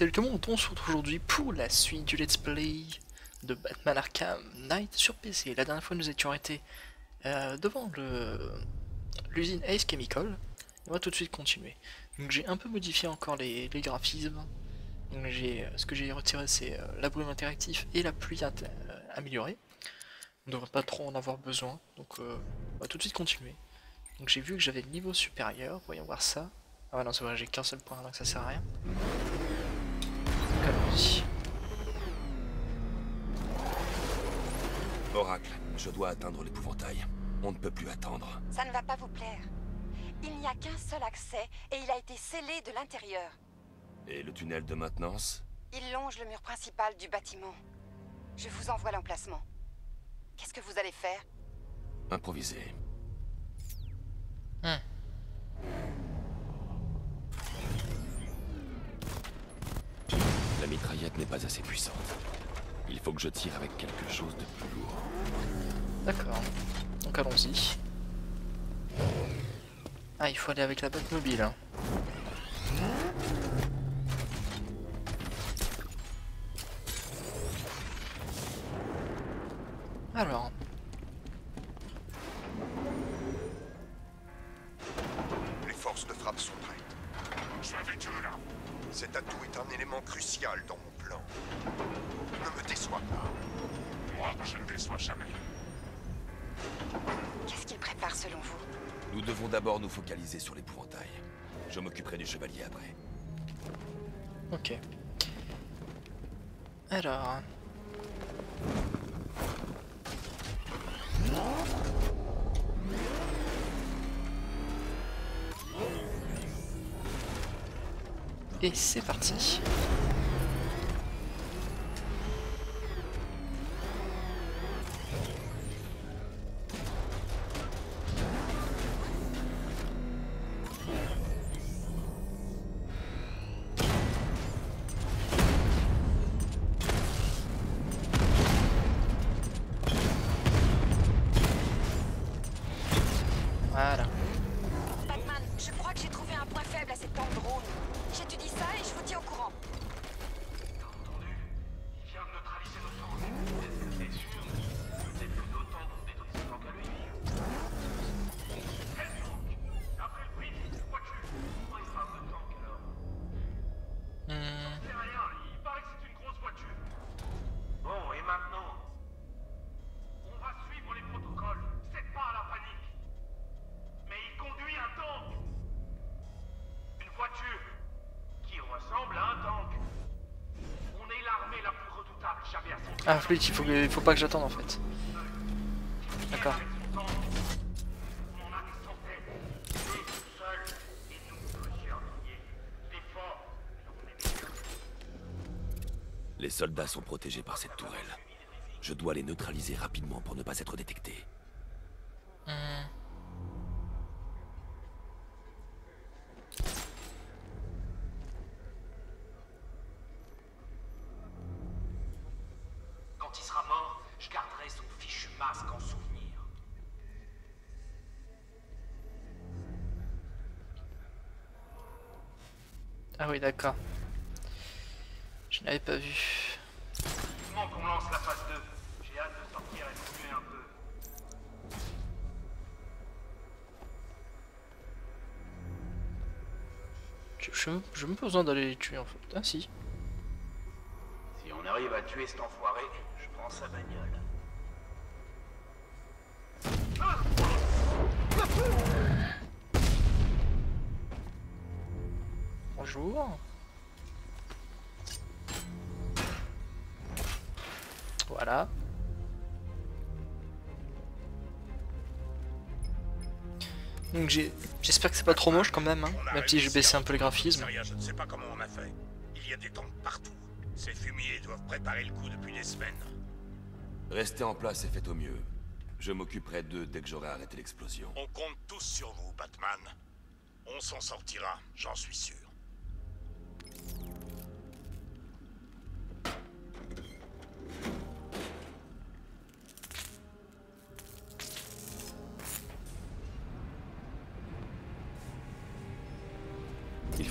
salut tout le monde, on se retrouve aujourd'hui pour la suite du Let's Play de Batman Arkham Knight sur PC. La dernière fois nous étions arrêtés devant l'usine Ace Chemicals. On va tout de suite continuer. Donc j'ai un peu modifié encore les graphismes. Donc ce que j'ai retiré c'est la brume interactive et la pluie améliorée. On ne devrait pas trop en avoir besoin, donc on va tout de suite continuer. Donc j'ai vu que j'avais le niveau supérieur, voyons voir ça. Ah ouais non c'est vrai, j'ai qu'un seul point donc ça sert à rien. Donc allons-y. Oracle, je dois atteindre l'épouvantail. On ne peut plus attendre. Ça ne va pas vous plaire. Il n'y a qu'un seul accès et il a été scellé de l'intérieur. Et le tunnel de maintenance? Il longe le mur principal du bâtiment. Je vous envoie l'emplacement. Qu'est-ce que vous allez faire? Improviser. La mitraillette n'est pas assez puissante. Il faut que je tire avec quelque chose de plus lourd. D'accord. Donc allons-y. Ah, il faut aller avec la Batmobile. Hein. Alors. Les forces de frappe sont prêtes. Cet atout est un élément crucial dans mon plan. Ne me déçois pas. Moi, je ne déçois jamais. Qu'est-ce qu'il prépare selon vous? Nous devons d'abord nous focaliser sur l'épouvantail. Je m'occuperai du chevalier après. Ok. Alors... Et c'est parti. Voilà. Batman, je crois que j'ai trouvé un point faible à cet endroit. J'étudie ça et je vous tiens au courant. T'as entendu? Il vient de neutraliser nos sources. Est-ce que t'es sûr? C'est plus d'autant pour des autres plans qu'à lui. Quel donc? Après le bruit, c'est quoi tu? Pourquoi il sera un peu de tank alors? C'est rien, il paraît que c'est une grosse voiture. Bon, et maintenant? On va suivre les protocoles. C'est pas la panique. Mais il conduit un tank. Une voiture. Ressemble à un tank. On est l'armée la plus redoutable jamais à son... Ah flûte, il faut pas que j'attende en fait. D'accord. Les soldats sont protégés par cette tourelle. Je dois les neutraliser rapidement pour ne pas être détectés. Ah oui d'accord. Je n'avais pas vu. Vivement qu'on lance la phase 2. J'ai hâte de sortir et de tuer un peu. Je n'ai pas besoin d'aller les tuer en fait. Ah si. Si on arrive à tuer cet enfoiré, je prends sa bagnole. Bonjour. Voilà. Donc j'espère que c'est pas trop moche quand même, hein, même si j'ai baissé un peu le graphisme. Je ne sais pas comment on a fait. Il y a des tanks partout. Ces fumiers doivent préparer le coup depuis des semaines. Restez en place et faites au mieux. Je m'occuperai d'eux dès que j'aurai arrêté l'explosion. On compte tous sur vous, Batman. On s'en sortira, j'en suis sûr.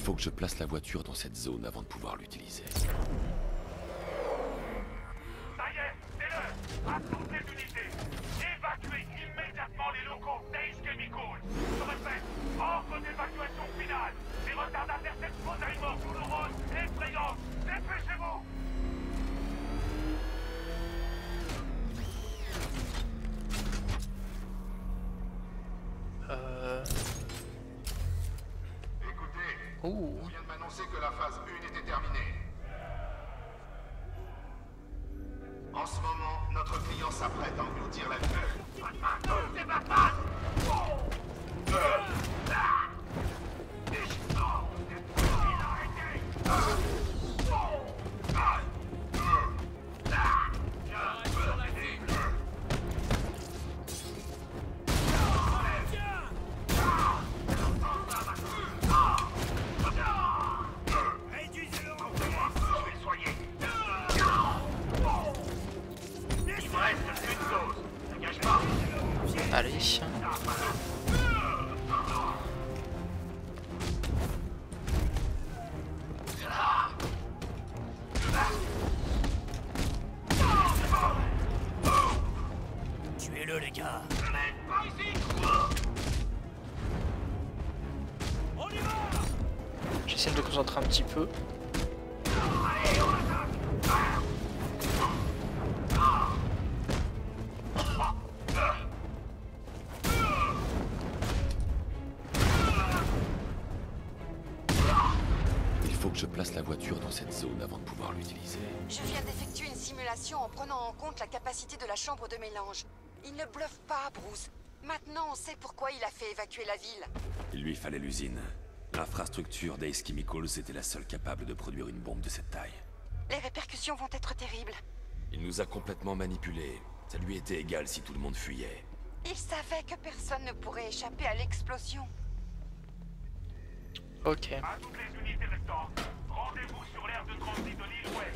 faut que je place la voiture dans cette zone avant de pouvoir l'utiliser. Ça y est, c'est l'heure! Assautez l'unité! Évacuez immédiatement les locaux d'Ace Chemicals! Je répète, ordre d'évacuation finale! Les retardataires s'exposent à une mort douloureuse et effrayante! Dépêchez-vous! Écoutez, on vient de m'annoncer que la phase 1 était terminée. En ce moment, notre client s'apprête à engloutir la gueule. Allez. Tuez-le les gars. J'essaie de me concentrer un petit peu. Je viens d'effectuer une simulation en prenant en compte la capacité de la chambre de mélange. Il ne bluffe pas, Bruce. Maintenant, on sait pourquoi il a fait évacuer la ville. Il lui fallait l'usine. L'infrastructure d'Ace Chemicals était la seule capable de produire une bombe de cette taille. Les répercussions vont être terribles. Il nous a complètement manipulés. Ça lui était égal si tout le monde fuyait. Il savait que personne ne pourrait échapper à l'explosion. Ok. À toutes les unités restantes, rendez-vous sur l'aire de transit de l'île Ouest.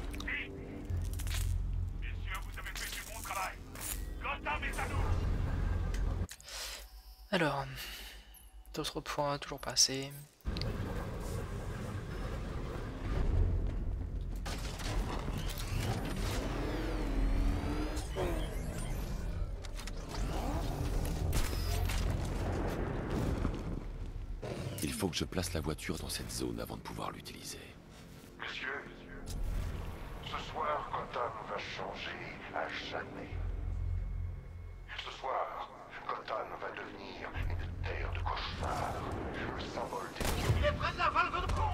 Alors, 2 points, toujours pas assez. Il faut que je place la voiture dans cette zone avant de pouvoir l'utiliser. Messieurs, ce soir, Gotham va changer à jamais. Ce soir, Gotham va devenir une terre de cauchemars, le symbole des... Il est près de la valve de con.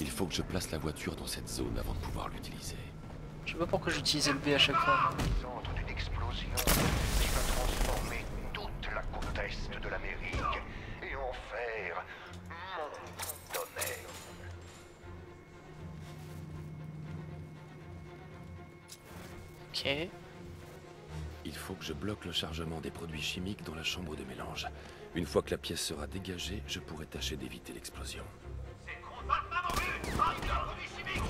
Il faut que je place la voiture dans cette zone avant de pouvoir l'utiliser. Je sais pas pourquoi j'utilisais le B à chaque fois. Centre d'une explosion qui va transformer toute la côte est de l'Amérique et en faire mon tonnerre. Ok. Il faut que je bloque le chargement des produits chimiques dans la chambre de mélange. Une fois que la pièce sera dégagée, je pourrai tâcher d'éviter l'explosion. C'est con, Batman en vue ! Arrête les produits chimiques !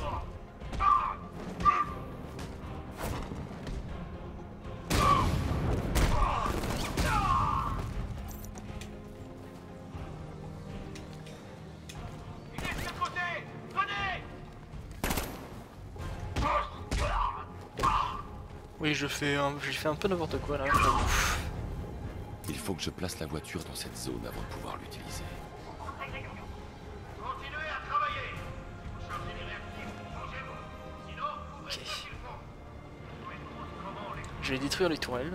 Oui, je fais un peu n'importe quoi là. Il faut que je place la voiture dans cette zone avant de pouvoir l'utiliser. Continuez à travailler. Chargez les réactifs, changez-vous. Sinon, vous restez sur le pont. Je vais détruire les tourelles.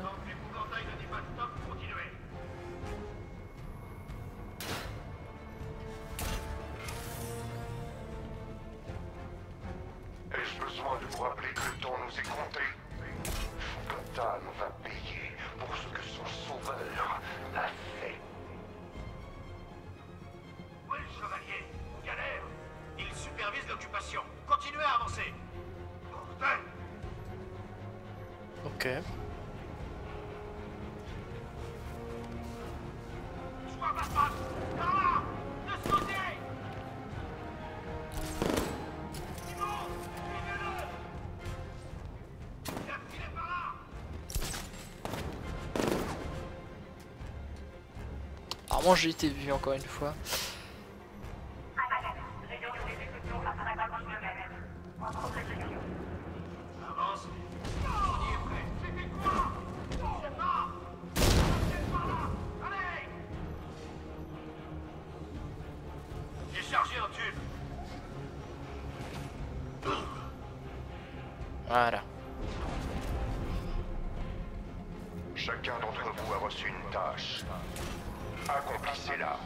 Ai-je besoin de vous rappeler que le temps nous est compté? Gotham va payer pour ce que son sauveur a fait. Où est le chevalier? On galère. Il supervise l'occupation. Continuez à avancer. Bordel. Ok. Sois ma femme. Par là. De ce côté. J'ai été vu encore une fois. Chacun d'entre vous a reçu une tâche. Accomplissez-la.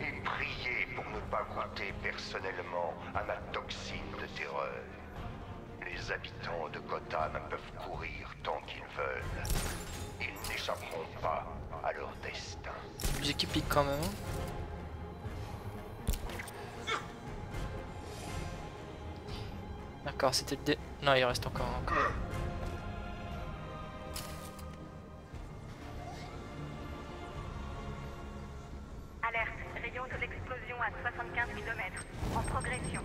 Et priez pour ne pas goûter personnellement à ma toxine de terreur. Les habitants de Gotham peuvent courir tant qu'ils veulent. Ils n'échapperont pas à leur destin. Musique épique quand même. D'accord, c'était le dé... Non, il reste encore un. Alerte, rayon de l'explosion à 75 km, en progression.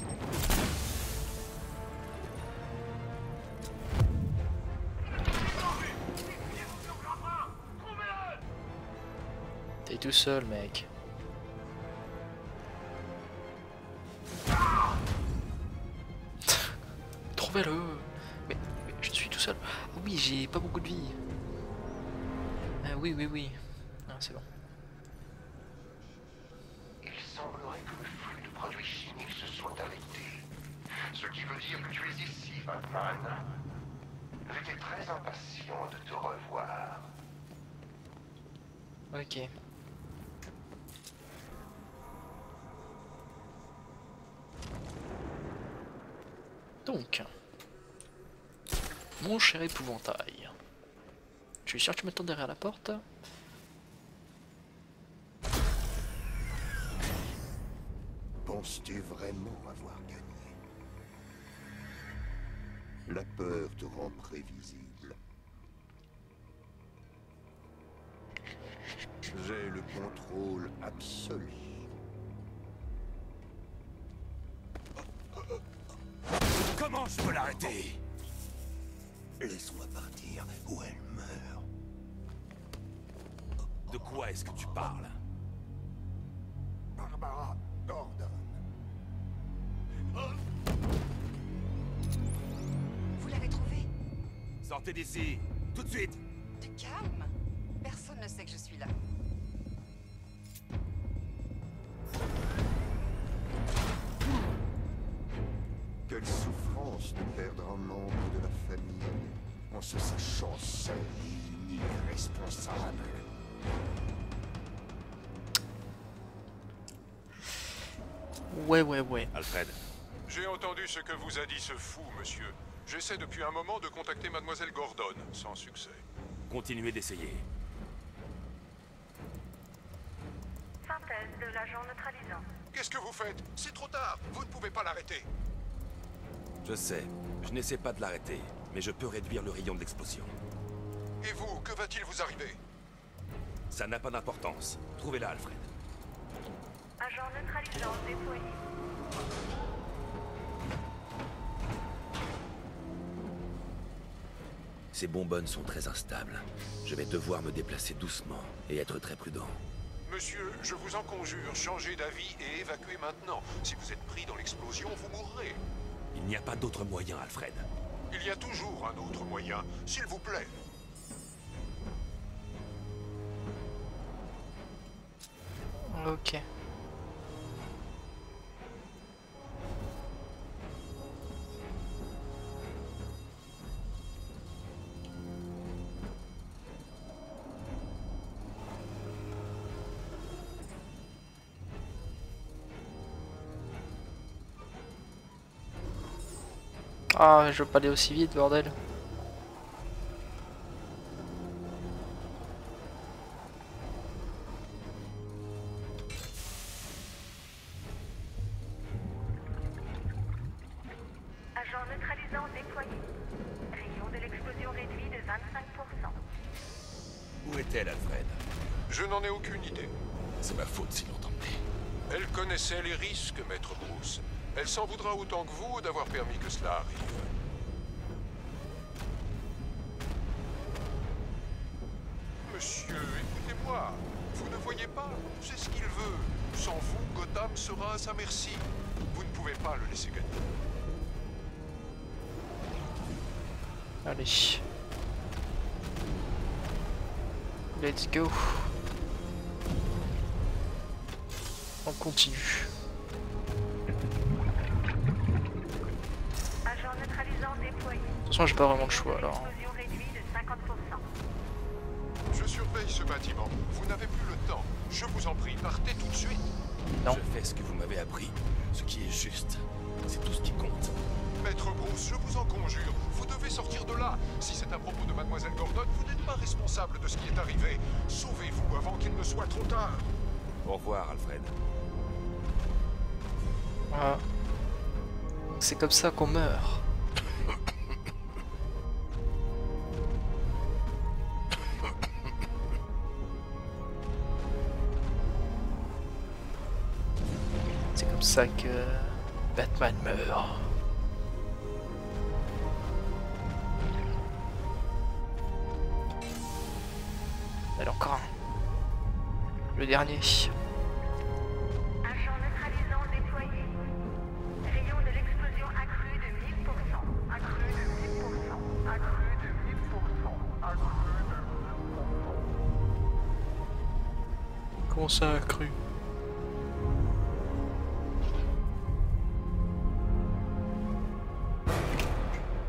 T'es tout seul, mec. Mais je suis tout seul. Ah oui, j'ai pas beaucoup de vie. Oui. Ah, c'est bon. Il semblerait que le flux de produits chimiques se soit arrêté. Ce qui veut dire que tu es ici, Batman. J'étais très impatient de te revoir. Ok. Donc... Mon cher épouvantail. Je suis sûr que tu m'attends derrière la porte. Penses-tu vraiment avoir gagné? La peur te rend prévisible. J'ai le contrôle absolu. Comment je peux l'arrêter ? Laisse-moi partir ou elle meurt. De quoi est-ce que tu parles? Barbara Gordon. Vous l'avez trouvée? Sortez d'ici, tout de suite. Du calme. Personne ne sait que je suis là. Quelle souffrance de perdre un membre de la famille en se sachant seul et irresponsable. Ouais. Alfred. J'ai entendu ce que vous a dit ce fou, monsieur. J'essaie depuis un moment de contacter mademoiselle Gordon, sans succès. Continuez d'essayer. Synthèse de l'agent neutralisant. Qu'est-ce que vous faites? C'est trop tard, vous ne pouvez pas l'arrêter. Je sais, je n'essaie pas de l'arrêter, mais je peux réduire le rayon de l'explosion. Et vous, que va-t-il vous arriver? Ça n'a pas d'importance. Trouvez-la, Alfred. Agent neutralisant déployé. Ces bonbonnes sont très instables. Je vais devoir me déplacer doucement et être très prudent. Monsieur, je vous en conjure, changez d'avis et évacuez maintenant. Si vous êtes pris dans l'explosion, vous mourrez. Il n'y a pas d'autre moyen, Alfred. Il y a toujours un autre moyen, s'il vous plaît. Ok. Ah, je veux pas aller aussi vite, bordel. Agent neutralisant déployé. Rayon de l'explosion réduit de 25%. Où est-elle, Alfred? Je n'en ai aucune idée. C'est ma faute si l'on t'emmenait. Elle connaissait les risques, maître Bruce. Elle s'en voudra autant que vous d'avoir permis que cela arrive. Monsieur, écoutez-moi. Vous ne voyez pas? C'est ce qu'il veut. Sans vous, Gotham sera à sa merci. Vous ne pouvez pas le laisser gagner. Allez. Let's go. On continue. De toute façon, j'ai pas vraiment le choix alors. Je surveille ce bâtiment. Vous n'avez plus le temps. Je vous en prie, partez tout de suite. Non. Je fais ce que vous m'avez appris, ce qui est juste. C'est tout ce qui compte. Maître Bruce, je vous en conjure, vous devez sortir de là. Si c'est à propos de Mademoiselle Gordon, vous n'êtes pas responsable de ce qui est arrivé. Sauvez-vous avant qu'il ne soit trop tard. Au revoir, Alfred. Ah. C'est comme ça qu'on meurt. C'est comme ça que Batman meurt. Allez, encore un. Le dernier. Ça a cru.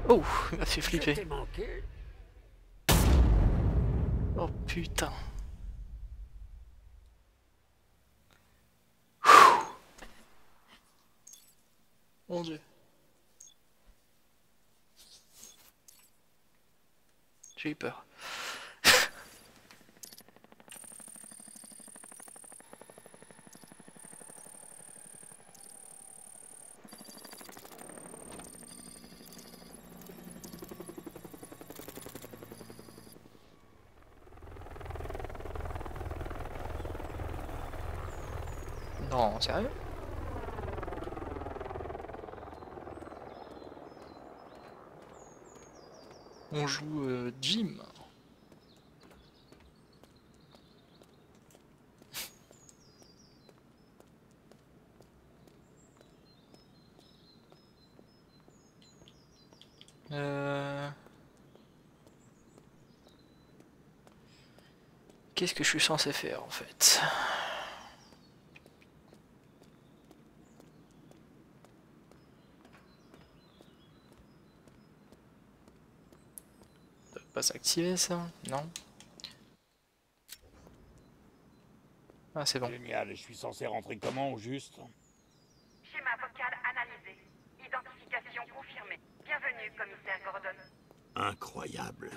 Oh, il m'a fait flipper. Oh putain. Mon Dieu. J'ai eu peur. Non, sérieux? On joue Jim. Qu'est-ce que je suis censé faire en fait ? S'activer ça? Non. Ah, c'est bon. Génial, je suis censé rentrer comment au juste? Schéma vocal analysé. Identification confirmée. Bienvenue, commissaire Gordon. Incroyable.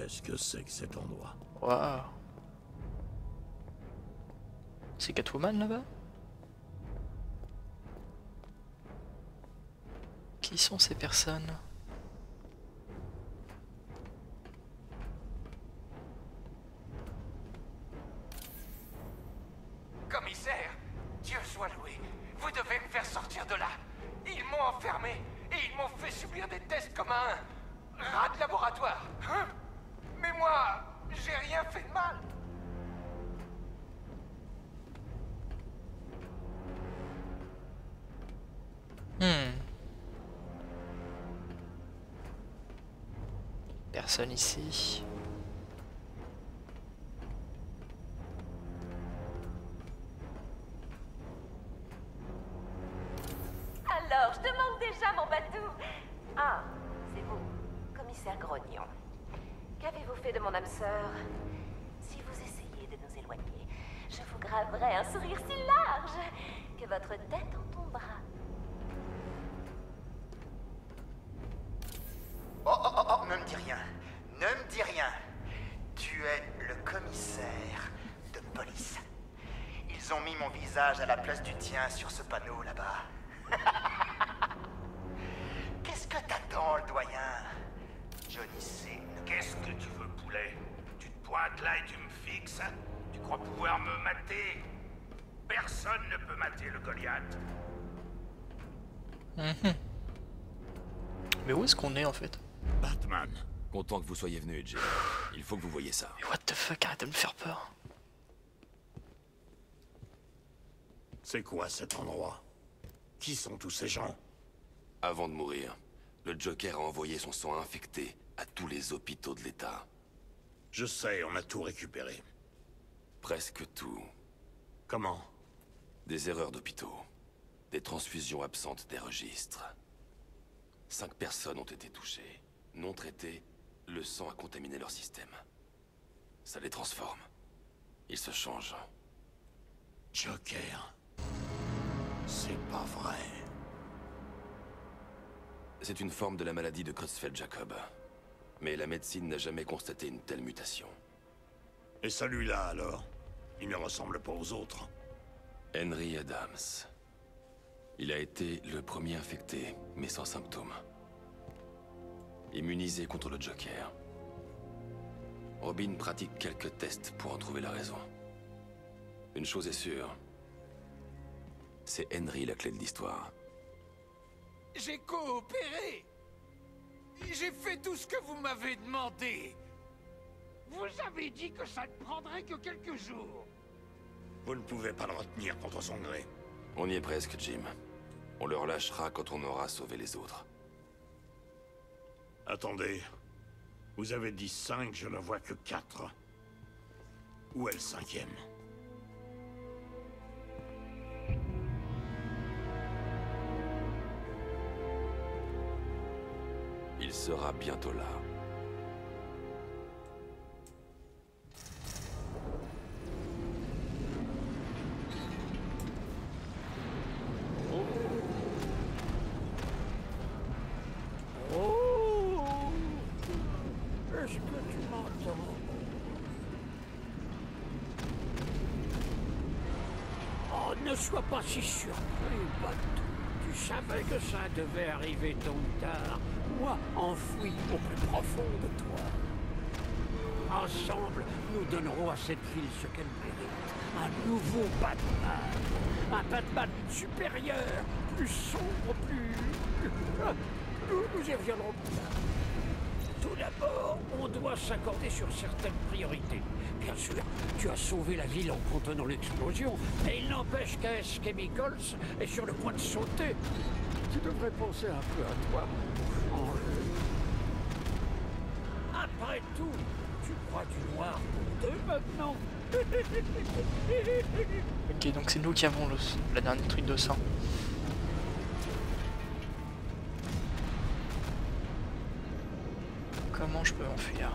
Qu'est-ce que c'est que cet endroit? Waouh. C'est Catwoman là-bas? Qui sont ces personnes? Commissaire, Dieu soit loué, vous devez me faire sortir de là. Ils m'ont enfermé et ils m'ont fait subir des tests comme un rat de laboratoire. Hein? Mais moi, j'ai rien fait de mal. Personne ici. Alors, je demande déjà mon bateau. Ah, c'est vous, commissaire Grognon. Qu'avez-vous fait de mon âme sœur? Si vous essayez de nous éloigner, je vous graverai un sourire si large que votre tête en tombera. Oh, ne me dis rien. Ne me dis rien. Tu es le commissaire de police. Ils ont mis mon visage à la place du tien sur ce panneau là-bas. Qu'est-ce que t'attends, le doyen? Johnny C. Qu'est-ce que tu veux, poulet? Tu droite là et tu me fixes? Tu crois pouvoir me mater? Personne ne peut mater le Goliath. Mais où est-ce qu'on est en fait? Batman. Content que vous soyez venu, Edge. Il faut que vous voyez ça. Mais what the fuck, arrête de me faire peur. C'est quoi cet endroit? Qui sont tous ces gens? Avant de mourir, le Joker a envoyé son sang infecté à tous les hôpitaux de l'État. Je sais, on a tout récupéré. Presque tout. Comment? Des erreurs d'hôpitaux. Des transfusions absentes des registres. 5 personnes ont été touchées. Non traitées, le sang a contaminé leur système. Ça les transforme. Ils se changent. Joker. C'est pas vrai. C'est une forme de la maladie de Creutzfeldt-Jakob. Mais la médecine n'a jamais constaté une telle mutation. Et celui-là, alors? Il ne ressemble pas aux autres. Henry Adams. Il a été le premier infecté, mais sans symptômes. Immunisé contre le Joker. Robin pratique quelques tests pour en trouver la raison. Une chose est sûre, c'est Henry la clé de l'histoire. J'ai coopéré. J'ai fait tout ce que vous m'avez demandé. Vous avez dit que ça ne prendrait que quelques jours. Vous ne pouvez pas le retenir contre son gré. On y est presque, Jim. On le relâchera quand on aura sauvé les autres. Attendez. Vous avez dit 5, je ne vois que 4. Où est le 5e? Il sera bientôt là. Sois pas si surpris, Bot. Tu savais que ça devait arriver tôt ou tard. Moi, enfoui au plus profond de toi. Ensemble, nous donnerons à cette ville ce qu'elle mérite. Un nouveau Batman. Un Batman supérieur, plus sombre, plus... Nous y reviendrons plus tard. Tout d'abord, on doit s'accorder sur certaines priorités. Bien sûr, tu as sauvé la ville en contenant l'explosion, mais il n'empêche qu'Ace Chemicals est sur le point de sauter. Tu devrais penser un peu à toi, mon frère. Après tout, tu crois du noir pour 2 maintenant. Ok, donc c'est nous qui avons la dernière truc de sang. Comment je peux m'enfuir?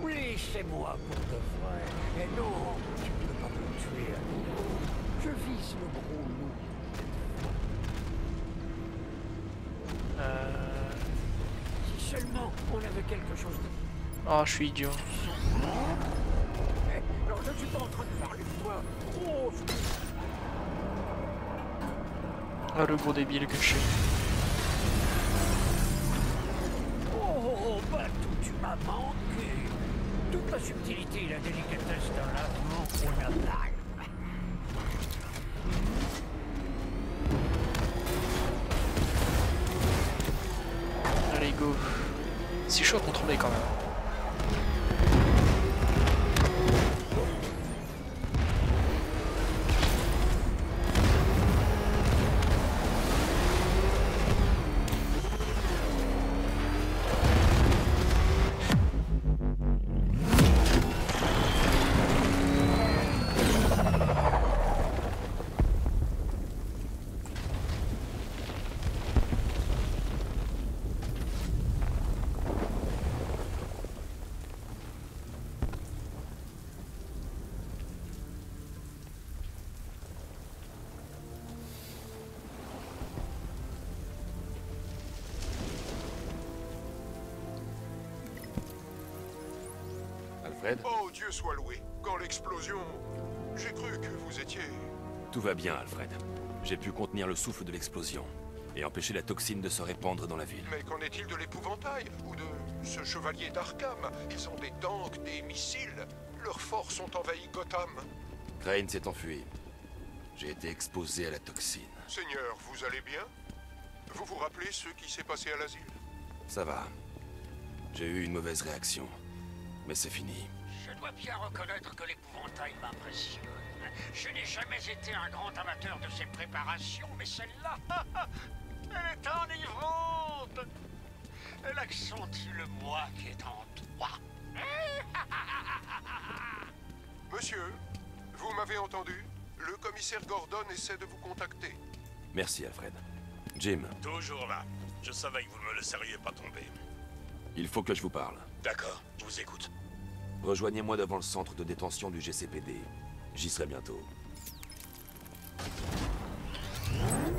Oui, c'est moi pour de vrai. Et non, tu ne peux pas me tuer à nouveau. Je vise le gros loup. Si seulement on avait quelque chose de... Oh, je suis idiot. Non, je ne suis pas en train de parler de toi. Oh, ah, le gros débile que je suis. Oh, Batou, tu m'as manqué. Toute la subtilité et la délicatesse d'un lavement, on a mal. Allez, go. C'est chaud à contrôler quand même. Oh, Dieu soit loué. Quand l'explosion... J'ai cru que vous étiez... Tout va bien, Alfred. J'ai pu contenir le souffle de l'explosion. et empêcher la toxine de se répandre dans la ville. Mais qu'en est-il de l'épouvantail ou de ce chevalier d'Arkham? Ils ont des tanks, des missiles. Leurs forces ont envahi Gotham. Crane s'est enfui. J'ai été exposé à la toxine. Seigneur, vous allez bien? Vous vous rappelez ce qui s'est passé à l'asile? Ça va. J'ai eu une mauvaise réaction. Mais c'est fini. Je dois bien reconnaître que l'épouvantail m'impressionne. Je n'ai jamais été un grand amateur de ces préparations, mais celle-là, elle est enivrante. Elle accentue le moi qui est en toi. Monsieur, vous m'avez entendu? Le commissaire Gordon essaie de vous contacter. Merci, Alfred. Jim. Toujours là. Je savais que vous me laisseriez pas tomber. Il faut que je vous parle. D'accord, je vous écoute. Rejoignez-moi devant le centre de détention du GCPD. J'y serai bientôt.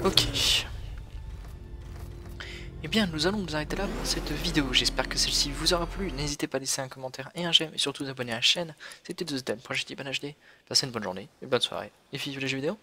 Ok. Eh bien, nous allons nous arrêter là pour cette vidéo. J'espère que celle-ci vous aura plu. N'hésitez pas à laisser un commentaire et un j'aime. Et surtout, vous abonner à la chaîne. C'était The Dem. Project HD. Passez une bonne journée, une bonne soirée. Et vive les jeux vidéo.